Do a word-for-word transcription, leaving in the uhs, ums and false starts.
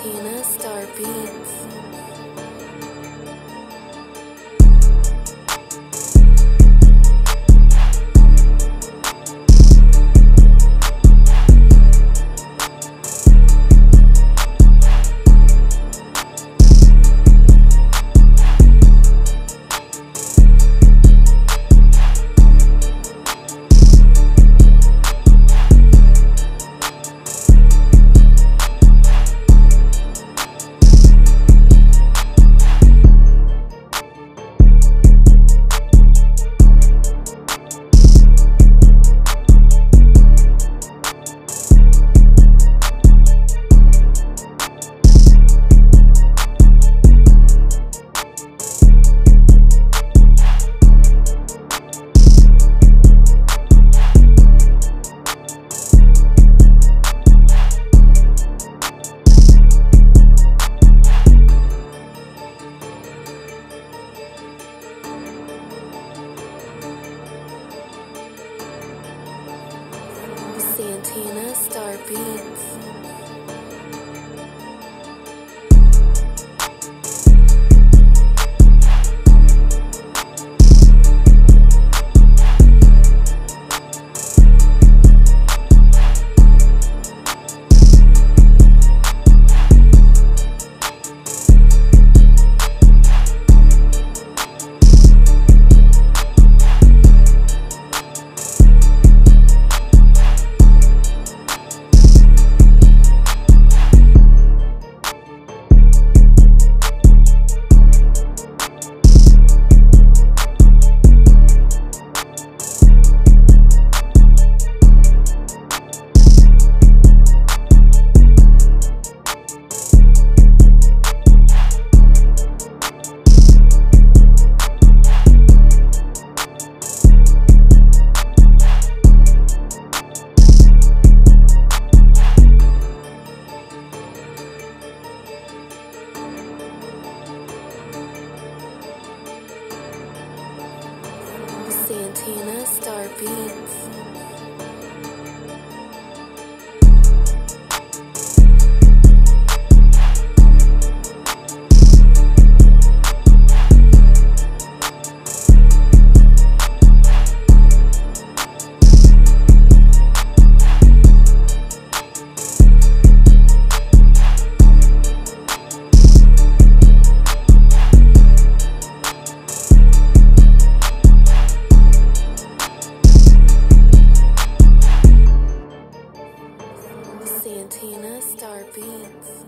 SantanaStar Beats. SantanaStar Beats. SantanaStar Beats. SantanaStar Beats.